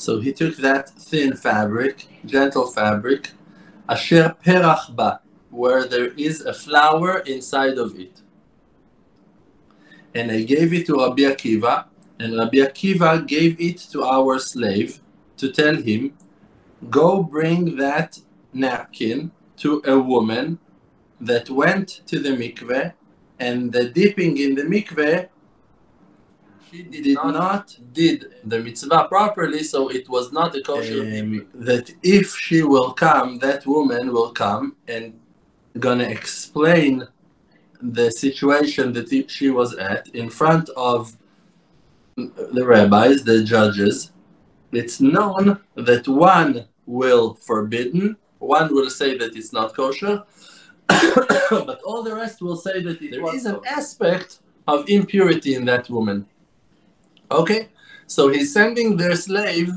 So he took that thin fabric, gentle fabric, asher perach ba, where there is a flower inside of it. And I gave it to Rabbi Akiva, and Rabbi Akiva gave it to our slave to tell him, go bring that napkin to a woman that went to the mikveh, and the dipping in the mikveh, she did not the mitzvah properly, so it was not a kosher that if she will come, that woman will come and gonna explain the situation that she was at in front of the rabbis, the judges. It's known that one will forbidden, one will say that it's not kosher, but all the rest will say that there is an aspect of impurity in that woman. Okay, so he's sending their slave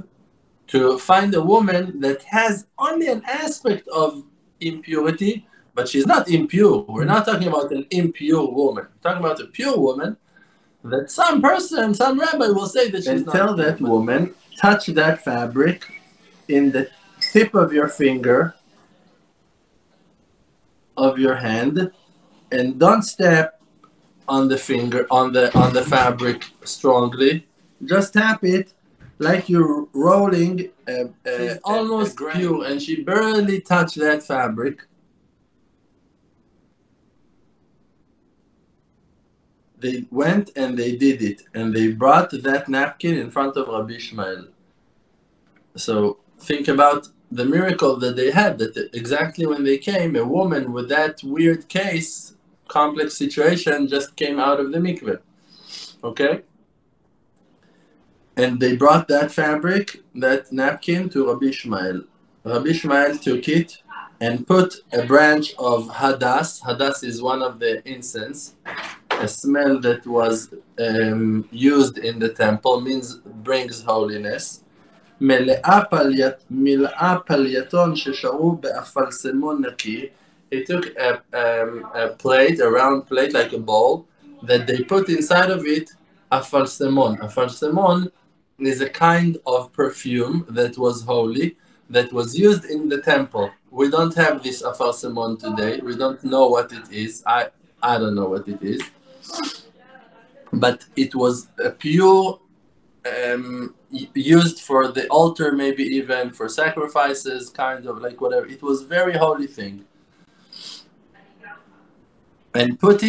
to find a woman that has only an aspect of impurity, but she's not impure. We're not talking about an impure woman. We're talking about a pure woman that some person, some rabbi will say that she's not. Tell that woman, touch that fabric in the tip of your finger, of your hand, and don't step on the finger, on the fabric strongly. Just tap it like you're rolling a almost pure, and she barely touched that fabric. They went and they did it, and they brought that napkin in front of Rabbi Ishmael. So think about the miracle that they had, that exactly when they came, a woman with that weird case, complex situation, just came out of the mikveh. Okay? And they brought that fabric, that napkin, to Rabbi Ishmael. Rabbi Ishmael took it and put a branch of hadas. Hadas is one of the incense, a smell that was used in the temple, means brings holiness. He took a plate, a round plate like a bowl, that they put inside of it a falsemon. A falsemon is a kind of perfume that was holy, that was used in the temple. We don't have this a falsemon today. We don't know what it is. I don't know what it is. But it was a pure, used for the altar, maybe even for sacrifices, kind of like whatever. It was a very holy thing. And put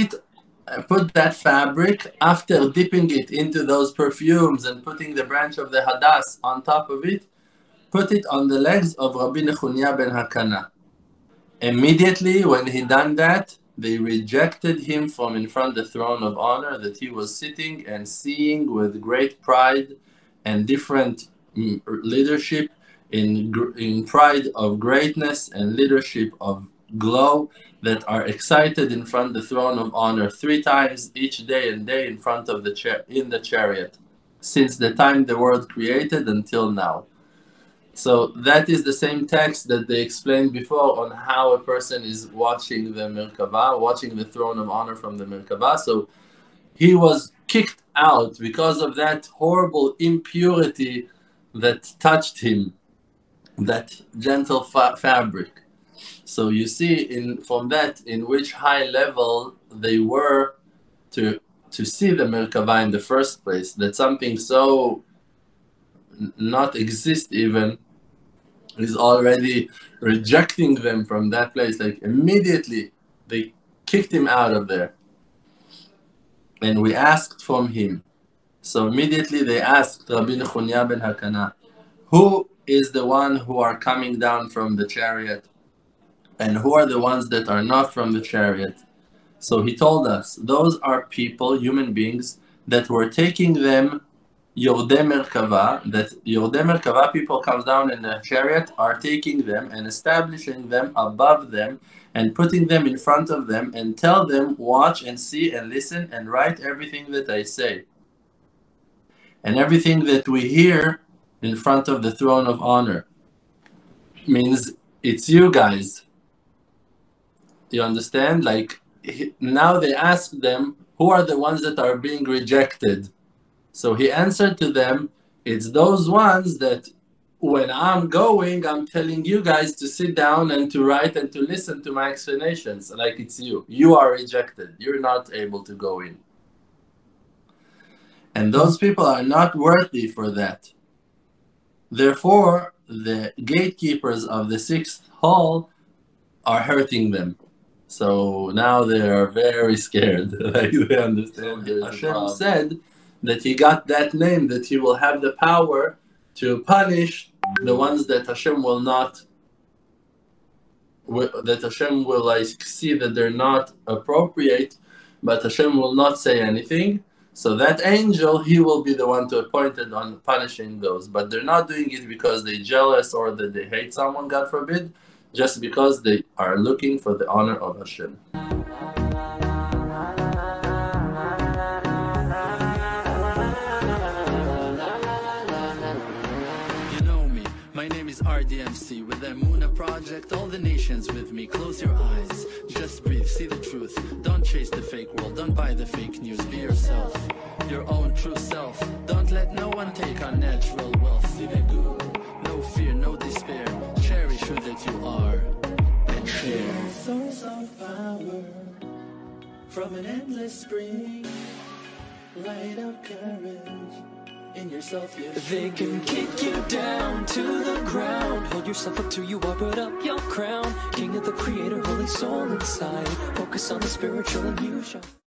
that fabric, after dipping it into those perfumes and putting the branch of the hadas on top of it, put it on the legs of Rabbi Nechunia ben Hakana. Immediately when he done that, they rejected him from in front of the throne of honor that he was sitting and seeing with great pride and different leadership in pride of greatness and leadership of glow, that are excited in front of the throne of honor 3 times each day and day in front of the chariot since the time the world created until now. So that is the same text that they explained before on how a person is watching the Merkabah, watching the throne of honor from the Merkabah. So he was kicked out because of that horrible impurity that touched him, that gentle fabric. So you see from that in which high level they were to see the Merkabah in the first place, that something so not exist even is already rejecting them from that place. Like immediately they kicked him out of there. And we asked from him. So immediately they asked Rabbi Nechunia ben Hakana, who is the one who are coming down from the chariot? And who are the ones that are not from the chariot? So he told us, those are people, human beings, that were taking them Yordei Merkavah, that Yordei Merkavah people comes down in the chariot, are taking them and establishing them above them and putting them in front of them and tell them, watch and see and listen and write everything that I say. And everything that we hear in front of the throne of honor means it's you guys. You understand? Like now they ask them, who are the ones that are being rejected? So he answered to them, it's those ones that when I'm going, I'm telling you guys to sit down and to write and to listen to my explanations, like it's you. You are rejected. You're not able to go in. And those people are not worthy for that. Therefore, the gatekeepers of the sixth hall are hurting them. So now they are very scared. Like they understand. Hashem said that he got that name, that he will have the power to punish the ones that Hashem will not, that Hashem will like see that they're not appropriate, but Hashem will not say anything. So that angel, he will be the one to appoint it on punishing those. But they're not doing it because they're jealous or that they hate someone, God forbid, just because they are looking for the honor of Hashem. RDMC with the Muna Project, all the nations with me. Close your eyes, just breathe, see the truth. Don't chase the fake world, don't buy the fake news. Be yourself, your own true self. Don't let no one take our natural wealth. See the good, no fear, no despair. Cherish who that you are and share. Source of power from an endless spring, light of courage. In yourself, yes. They can kick you down to the ground. Hold yourself up till you are, put up your crown. King of the creator, holy soul inside. Focus on the spiritual and you shall